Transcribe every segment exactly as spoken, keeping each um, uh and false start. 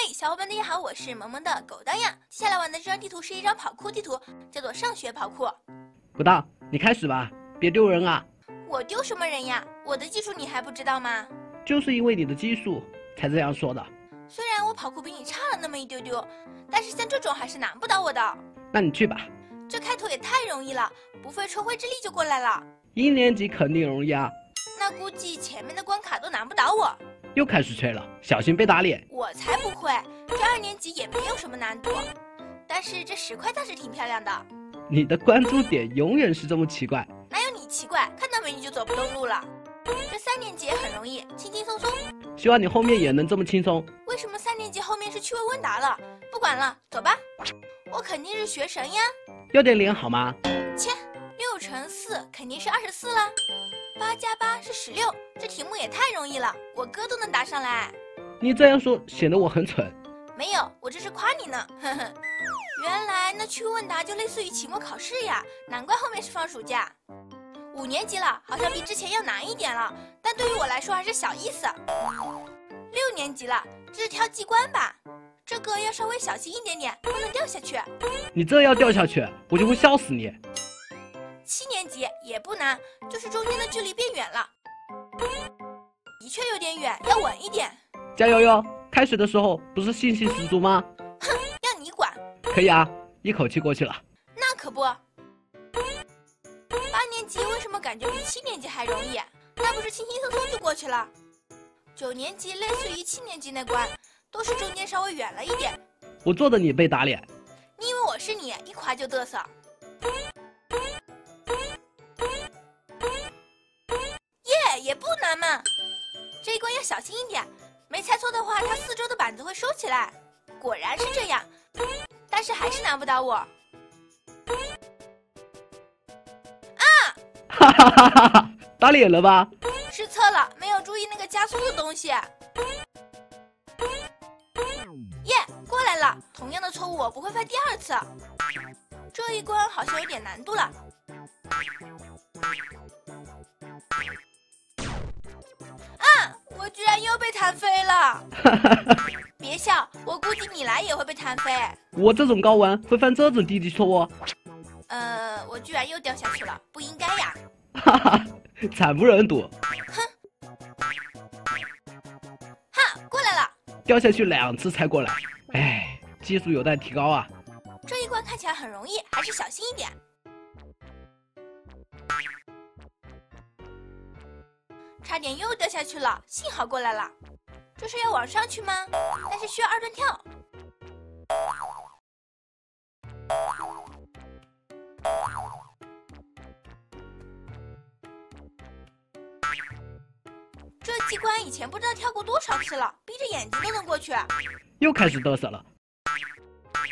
嘿， hey, 小伙伴大家好，我是萌萌的狗当样。接下来玩的这张地图是一张跑酷地图，叫做上学跑酷。狗当，你开始吧，别丢人啊！我丢什么人呀？我的技术你还不知道吗？就是因为你的技术才这样说的。虽然我跑酷比你差了那么一丢丢，但是像这种还是难不倒我的。那你去吧。这开头也太容易了，不费吹灰之力就过来了。一年级肯定容易啊。那估计前面的关卡都难不倒我。 又开始吹了，小心被打脸！我才不会，这二年级也没有什么难度，但是这石块倒是挺漂亮的。你的关注点永远是这么奇怪，哪有你奇怪？看到美女就走不动路了。这三年级也很容易，轻轻松松。希望你后面也能这么轻松。为什么三年级后面是趣味问答了？不管了，走吧。我肯定是学神呀。要点脸好吗？切，六乘四肯定是二十四啦。 八加八是十六，这题目也太容易了，我哥都能答上来。你这样说显得我很蠢。没有，我这是夸你呢。呵呵，原来那趣味问答就类似于期末考试呀，难怪后面是放暑假。五年级了，好像比之前要难一点了，但对于我来说还是小意思。六年级了，这是挑机关吧？这个要稍微小心一点点，不能掉下去。你这要掉下去，我就会笑死你。 七年级也不难，就是中间的距离变远了，的确有点远，要稳一点。加油哟！开始的时候不是信心十足吗？哼，要你管！可以啊，一口气过去了。那可不。八年级为什么感觉比七年级还容易？那不是轻轻松松就过去了。九年级类似于七年级那关，都是中间稍微远了一点。我做的你被打脸。你以为我是你？一夸就嘚瑟。 也不难嘛，这一关要小心一点。没猜错的话，它四周的板子会收起来。果然是这样，但是还是难不倒我。啊！哈哈哈哈哈！打脸了吧？失策了，没有注意那个加速的东西。耶，过来了。同样的错误我不会犯第二次。这一关好像有点难度了。 居然又被弹飞了！别笑，我估计你来也会被弹飞。我这种高玩会犯这种低级错误？呃，我居然又掉下去了，不应该呀！哈哈，惨不忍睹。哼！哈，过来了！掉下去两次才过来，哎，技术有待提高啊。这一关看起来很容易，还是小心一点。 差点又掉下去了，幸好过来了。这是要往上去吗？但是需要二段跳。这机关以前不知道跳过多少次了，闭着眼睛都能过去。又开始嘚瑟了。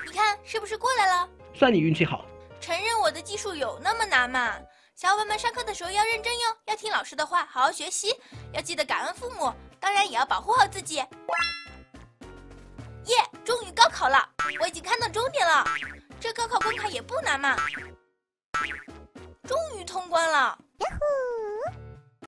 你看是不是过来了？算你运气好。承认我的技术有那么难吗？ 小伙伴们，上课的时候要认真哟，要听老师的话，好好学习，要记得感恩父母，当然也要保护好自己。耶，终于高考了，我已经看到终点了。这高考关卡也不难嘛，终于通关了。